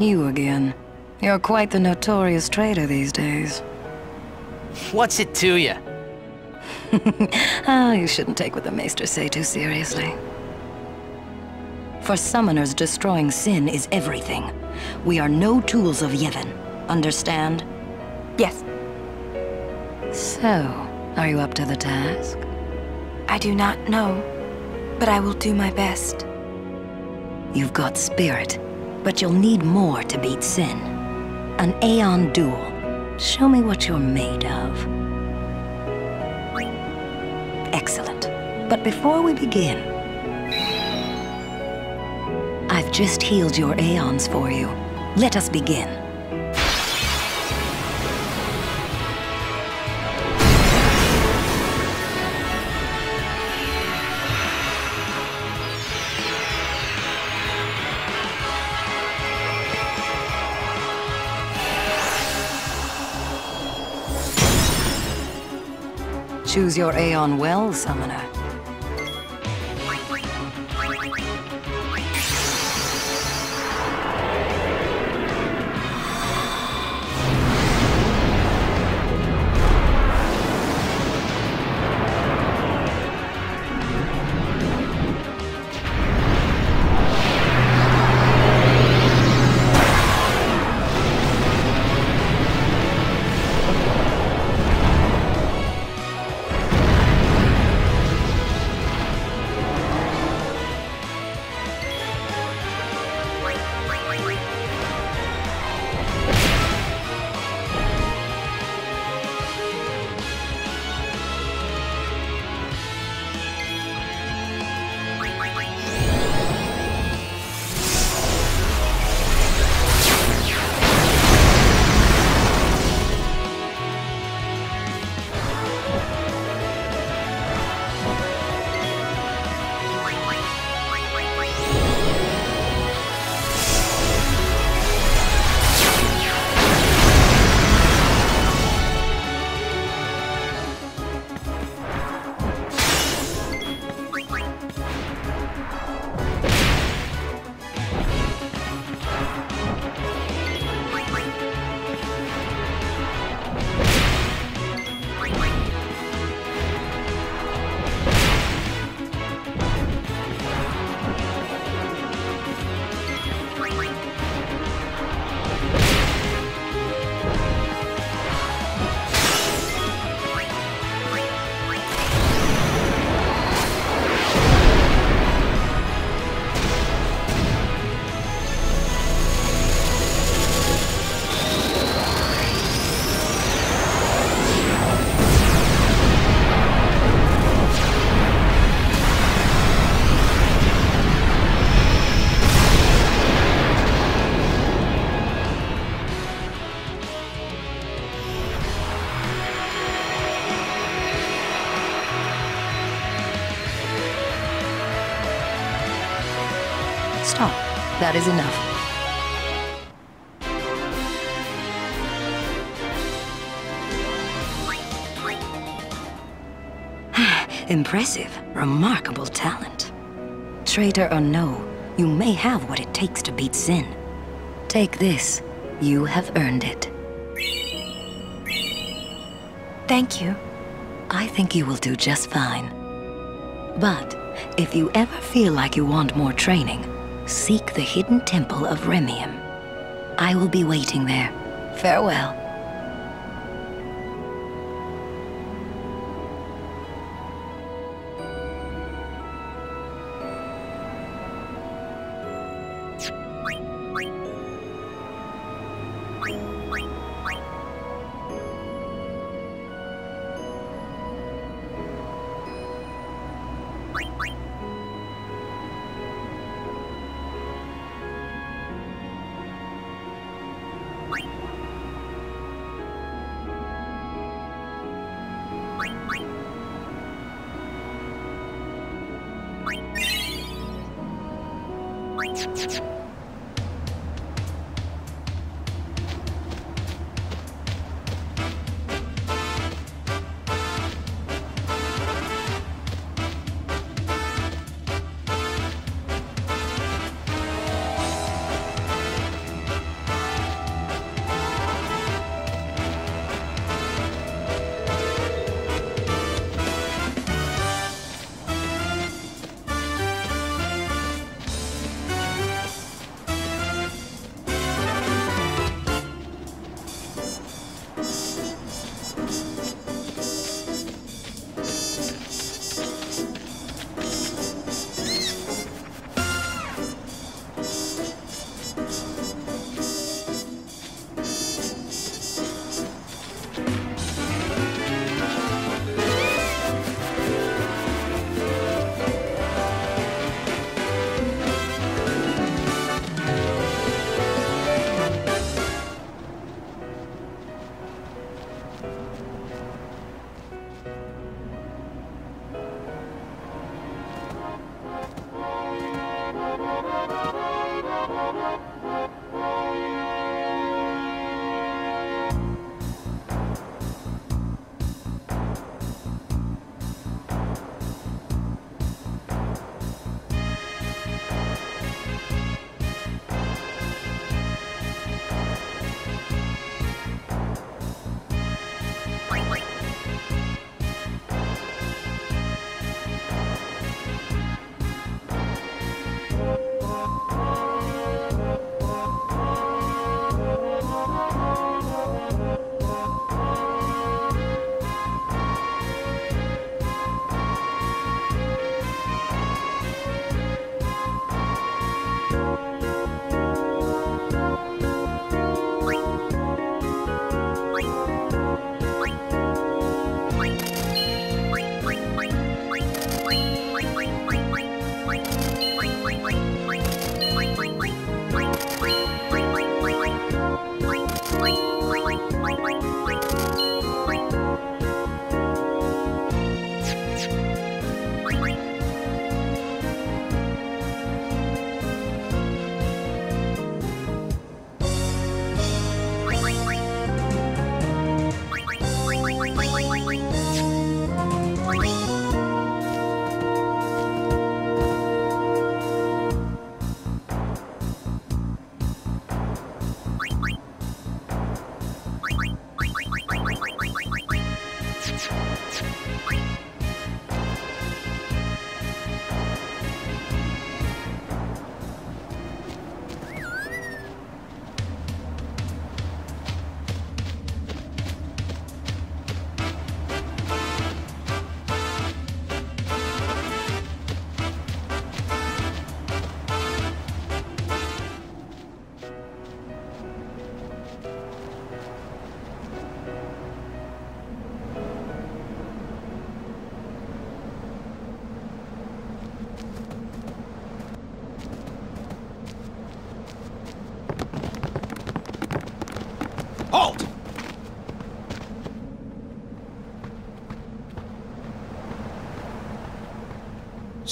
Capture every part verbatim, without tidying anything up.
You again. You're quite the notorious traitor these days. What's it to you? Ah, oh, you shouldn't take what the maesters say too seriously. For Summoners, destroying Sin is everything. We are no tools of Yevon. Understand? Yes. So, are you up to the task? I do not know, but I will do my best. You've got spirit, but you'll need more to beat Sin. An Aeon duel. Show me what you're made of. Excellent. But before we begin, I've just healed your Aeons for you. Let us begin. Choose your Aeon well, Summoner. Stop. That is enough. Impressive, remarkable talent. Traitor or no, you may have what it takes to beat Sin. Take this. You have earned it. Thank you. I think you will do just fine. But if you ever feel like you want more training, seek the hidden temple of Remium. I will be waiting there. Farewell.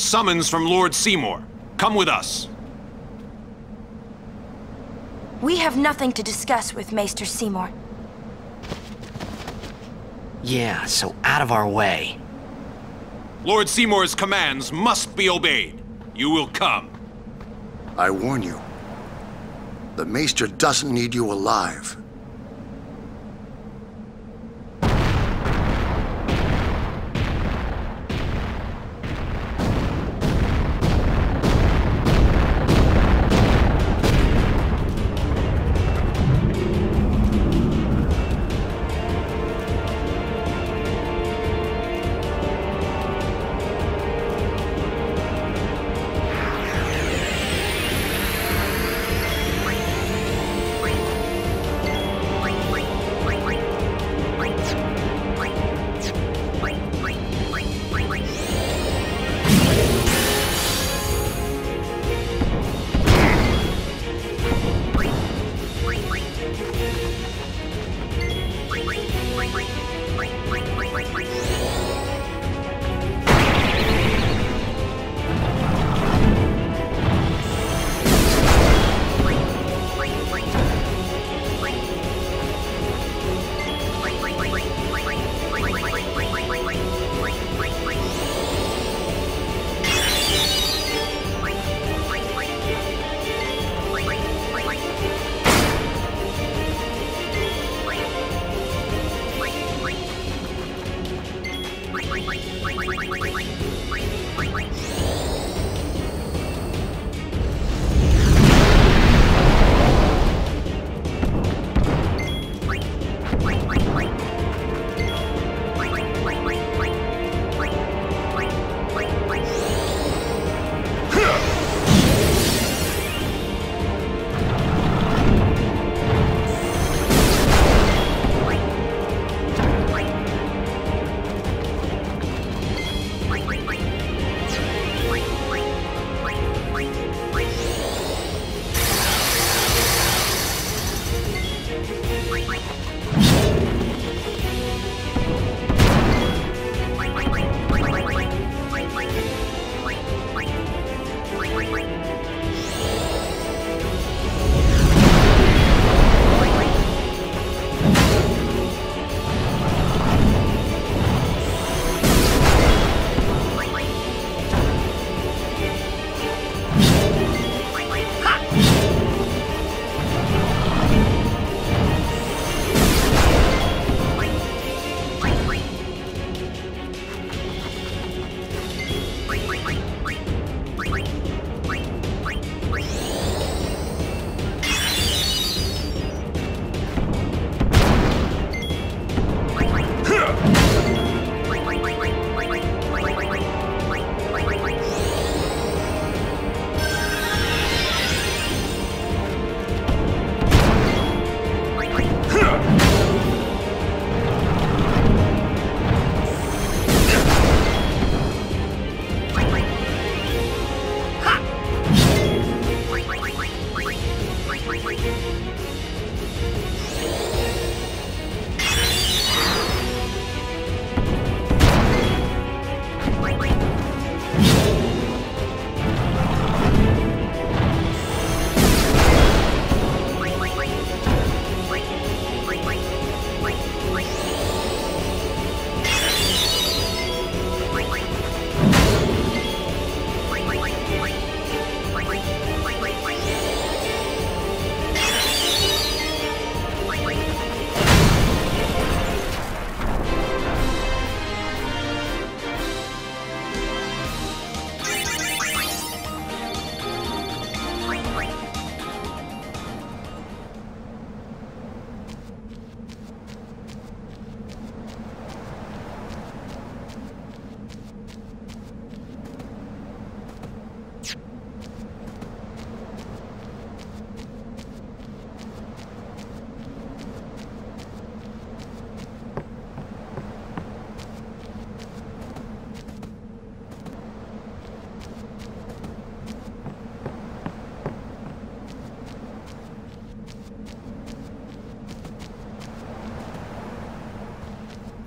Summons from Lord Seymour. Come with us. We have nothing to discuss with Maester Seymour. Yeah, so out of our way. Lord Seymour's commands must be obeyed. You will come. I warn you, the Maester doesn't need you alive.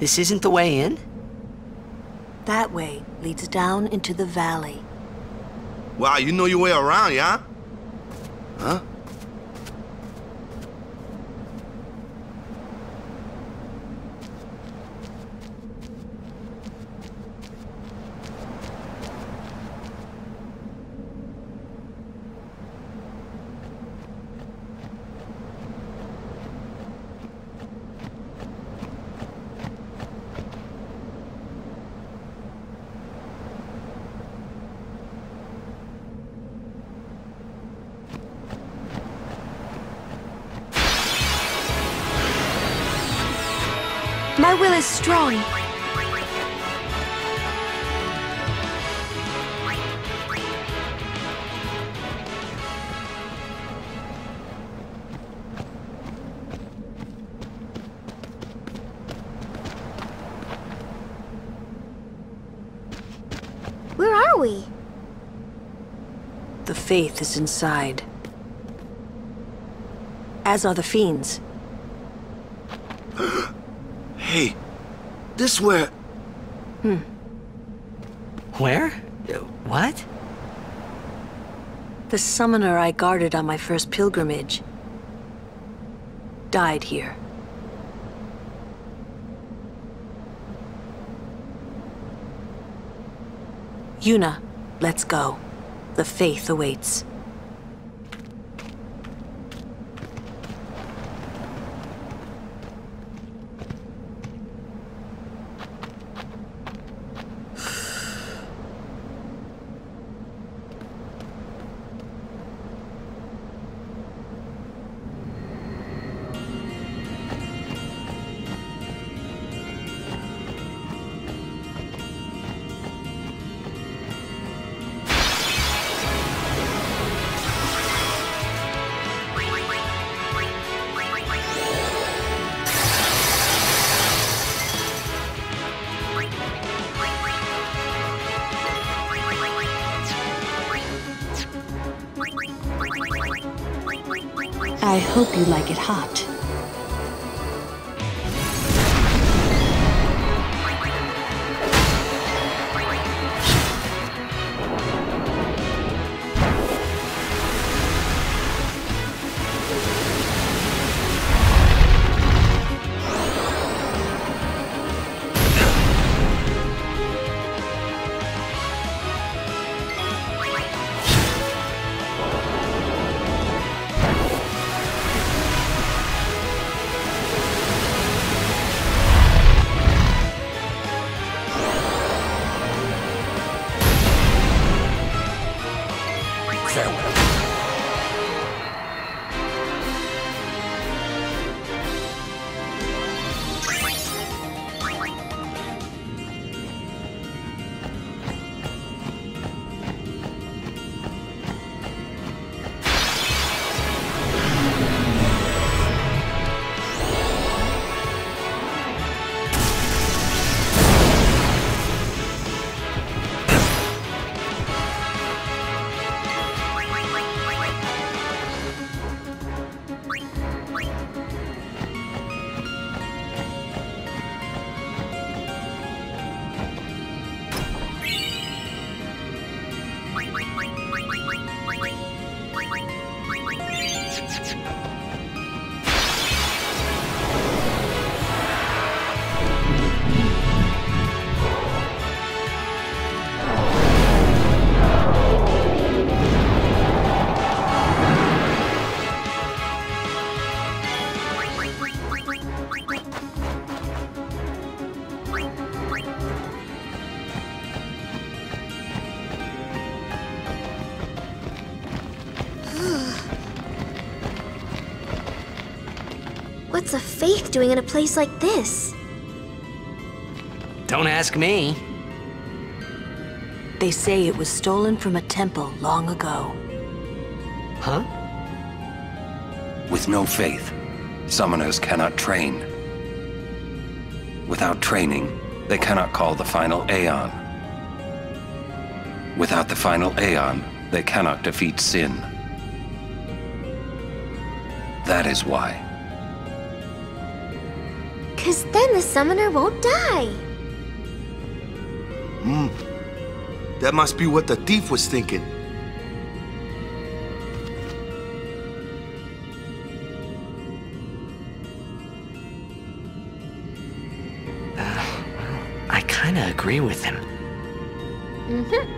This isn't the way in? That way leads down into the valley. Wow, you know your way around, yeah? Huh? My will is strong. Where are we? The faith is inside. As are the fiends. Hey, this where... Hmm. Where? What? The summoner I guarded on my first pilgrimage died here. Yuna, let's go. The faith awaits. I hope you like it hot. What's a faith doing in a place like this? Don't ask me. They say it was stolen from a temple long ago. Huh? With no faith, summoners cannot train. Without training, they cannot call the final Aeon. Without the final Aeon, they cannot defeat Sin. That is why. Because then the Summoner won't die. Hmm. That must be what the thief was thinking. Uh, I kinda agree with him. Mm-hmm.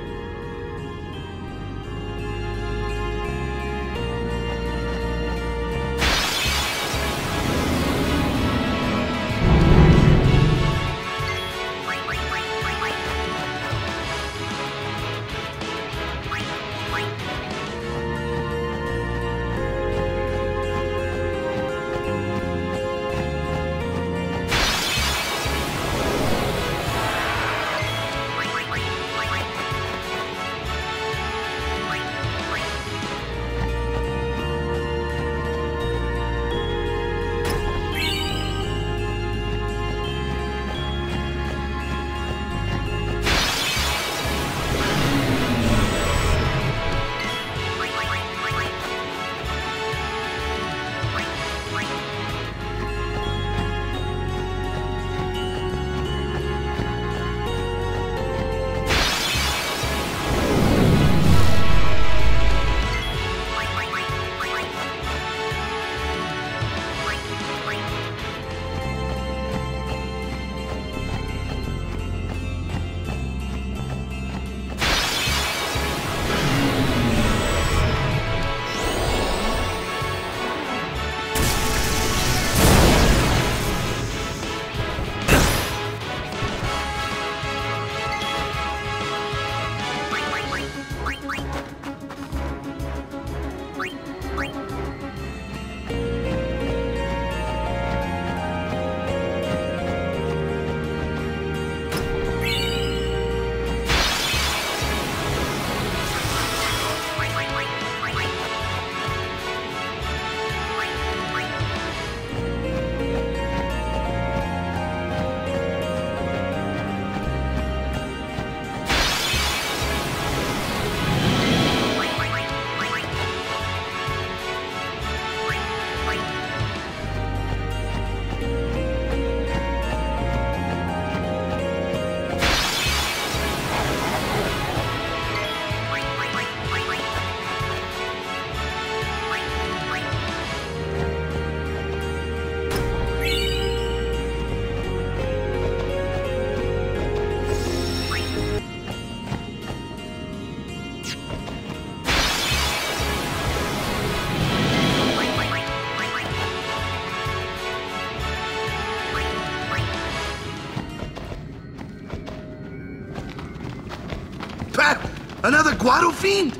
Another Guado fiend?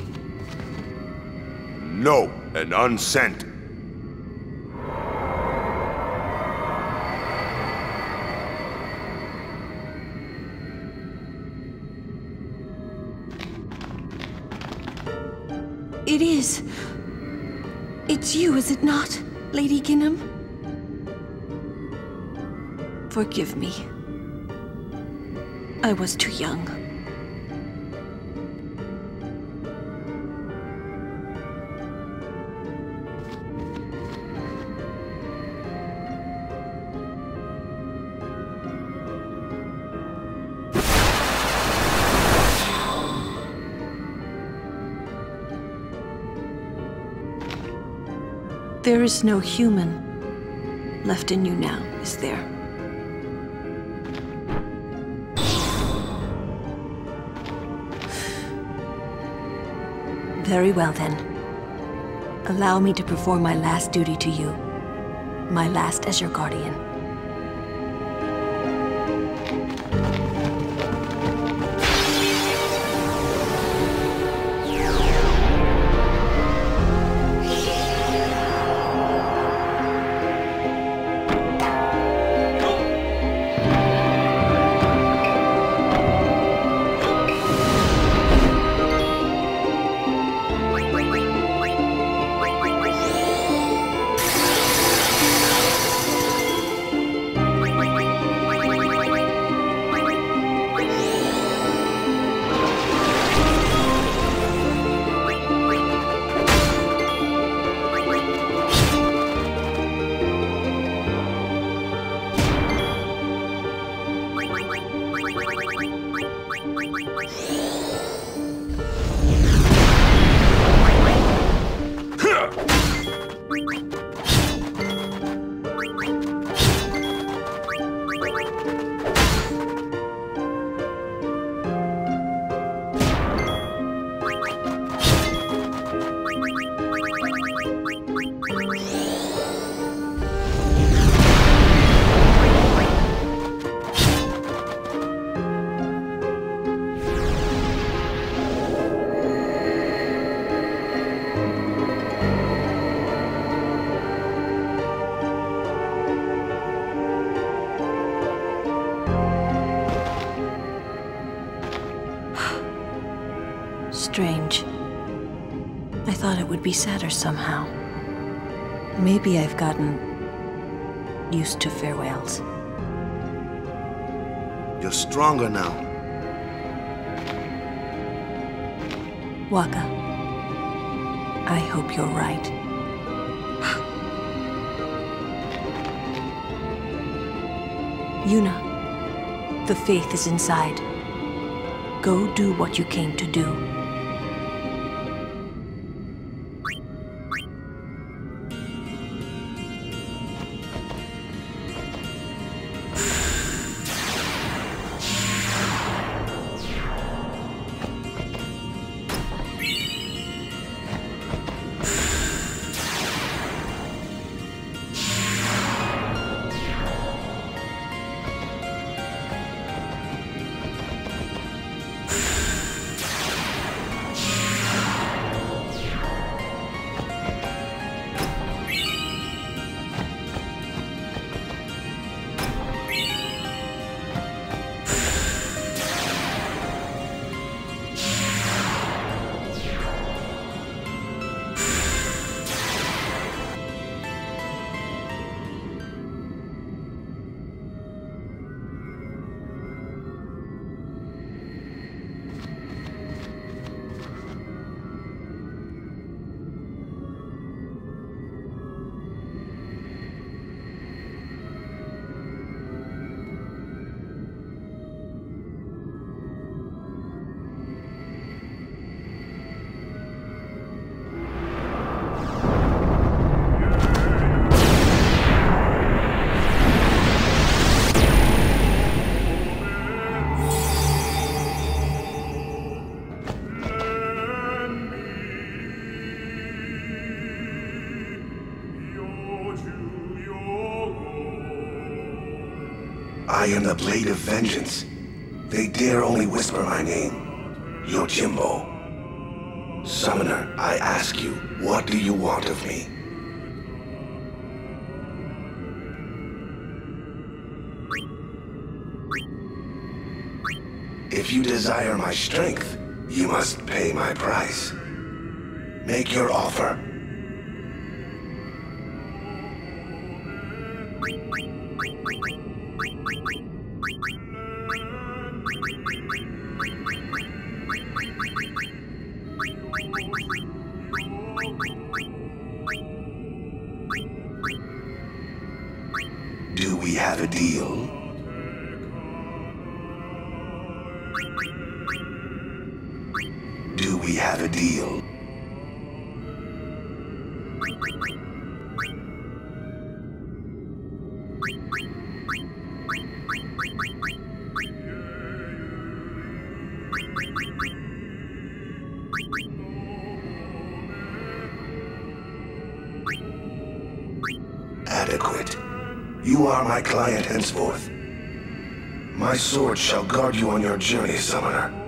No, an unsent. It is. It's you, is it not, Lady Ginnem? Forgive me. I was too young. There is no human left in you now, is there? Very well then. Allow me to perform my last duty to you. My last as your guardian. strange. I thought it would be sadder somehow. Maybe I've gotten used to farewells. You're stronger now. Wakka, I hope you're right. Yuna, the faith is inside. Go do what you came to do. I am the blade of vengeance. They dare only whisper my name. Yojimbo. Summoner, I ask you, what do you want of me? If you desire my strength, you must pay my price. Make your offer. Client henceforth. My sword shall guard you on your journey, Summoner.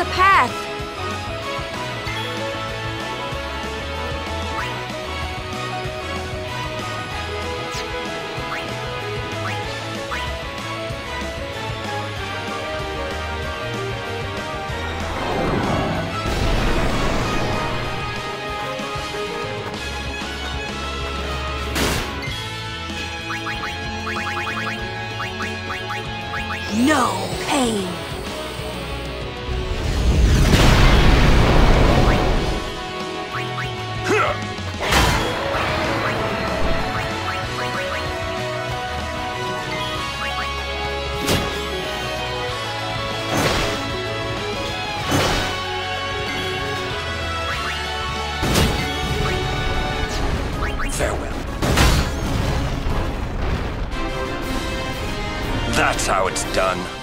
us a path. No pain. Farewell. That's how it's done.